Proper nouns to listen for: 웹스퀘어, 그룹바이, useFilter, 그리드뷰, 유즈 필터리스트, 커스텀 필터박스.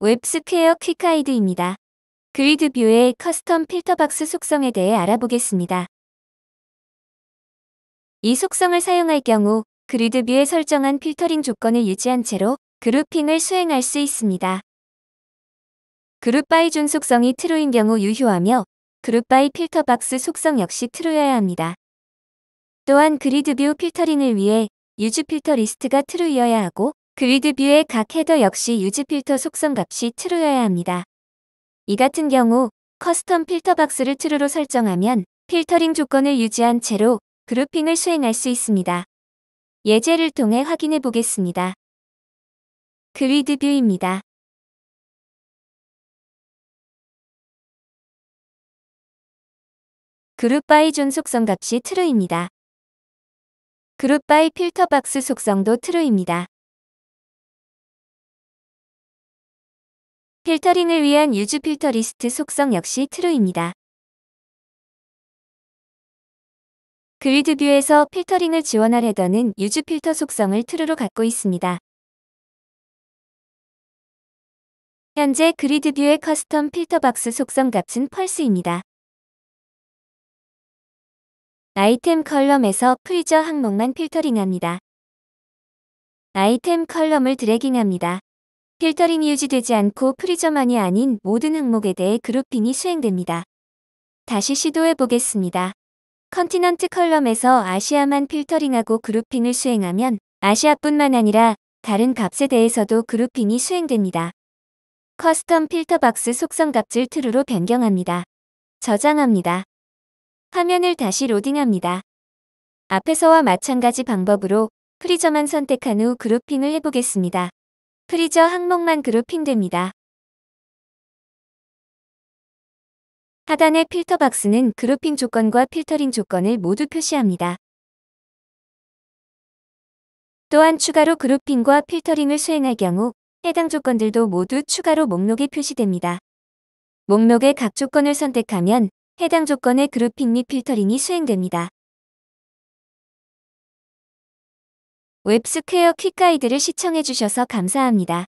웹스퀘어 퀵하이드입니다. 그리드뷰의 커스텀 필터박스 속성에 대해 알아보겠습니다. 이 속성을 사용할 경우 그리드뷰에 설정한 필터링 조건을 유지한 채로 그룹핑을 수행할 수 있습니다. 그룹바이 준 속성이 true인 경우 유효하며 그룹바이 필터박스 속성 역시 true여야 합니다. 또한 그리드뷰 필터링을 위해 유즈 필터리스트가 true여야 하고 그리드뷰의 각 헤더 역시 유즈 필터 속성 값이 true여야 합니다. 이 같은 경우 커스텀 필터박스를 true로 설정하면 필터링 조건을 유지한 채로 그룹핑을 수행할 수 있습니다. 예제를 통해 확인해 보겠습니다. 그리드뷰입니다. 그룹바이 준 속성 값이 true입니다. 그룹바이 필터박스 속성도 true입니다. 필터링을 위한 유즈 필터리스트 속성 역시 true입니다. 그리드뷰에서 필터링을 지원할 헤더는 유즈 필터 속성을 true로 갖고 있습니다. 현재 그리드뷰의 커스텀 필터박스 속성 값은 false입니다. 아이템 컬럼에서 프리저 항목만 필터링합니다. 아이템 컬럼을 드래깅합니다. 필터링이 유지되지 않고 프리저만이 아닌 모든 항목에 대해 그룹핑이 수행됩니다. 다시 시도해 보겠습니다. 컨티넌트 컬럼에서 아시아만 필터링하고 그룹핑을 수행하면 아시아뿐만 아니라 다른 값에 대해서도 그룹핑이 수행됩니다. 커스텀 필터박스 속성 값을 true로 변경합니다. 저장합니다. 화면을 다시 로딩합니다. 앞에서와 마찬가지 방법으로 프리저만 선택한 후 그룹핑을 해보겠습니다. 프리저 항목만 그룹핑됩니다. 하단의 필터박스는 그룹핑 조건과 필터링 조건을 모두 표시합니다. 또한 추가로 그룹핑과 필터링을 수행할 경우 해당 조건들도 모두 추가로 목록에 표시됩니다. 목록의 각 조건을 선택하면 해당 조건의 그룹핑 및 필터링이 수행됩니다. 웹스퀘어 퀵 가이드를 시청해주셔서 감사합니다.